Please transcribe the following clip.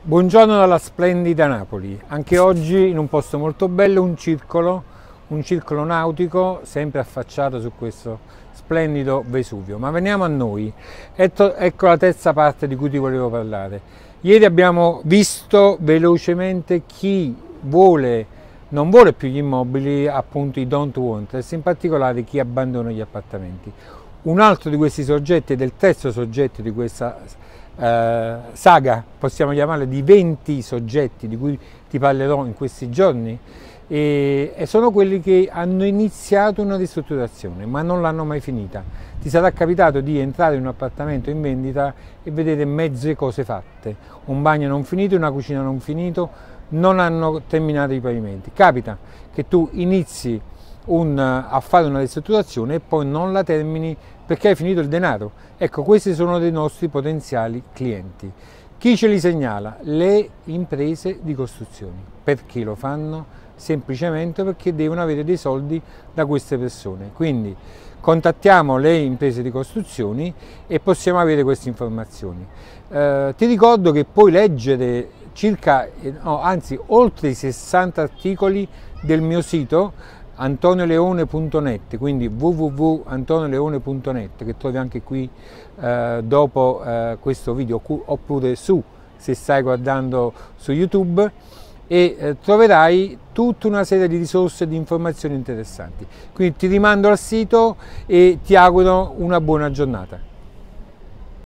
Buongiorno dalla splendida Napoli, anche oggi in un posto molto bello, un circolo nautico sempre affacciato su questo splendido Vesuvio. Ma veniamo a noi, ecco la terza parte di cui ti volevo parlare. Ieri abbiamo visto velocemente chi non vuole più gli immobili, appunto i don't wanters, in particolare chi abbandona gli appartamenti. Un altro di questi soggetti ed è il terzo soggetto di questa saga, possiamo chiamarla, di 20 soggetti di cui ti parlerò in questi giorni, e sono quelli che hanno iniziato una ristrutturazione ma non l'hanno mai finita. Ti sarà capitato di entrare in un appartamento in vendita e vedere mezze cose fatte, un bagno non finito, una cucina non finita, non hanno terminato i pavimenti. Capita che tu inizi a fare una ristrutturazione e poi non la termini perché hai finito il denaro. Ecco, questi sono dei nostri potenziali clienti. Chi ce li segnala? Le imprese di costruzioni. Perché lo fanno? Semplicemente perché devono avere dei soldi da queste persone. Quindi contattiamo le imprese di costruzioni e possiamo avere queste informazioni. Ti ricordo che puoi leggere oltre i 60 articoli del mio sito antonioleone.net, quindi www.antonioleone.net, che trovi anche qui dopo questo video, oppure se stai guardando su YouTube, e troverai tutta una serie di risorse e di informazioni interessanti. Quindi ti rimando al sito e ti auguro una buona giornata.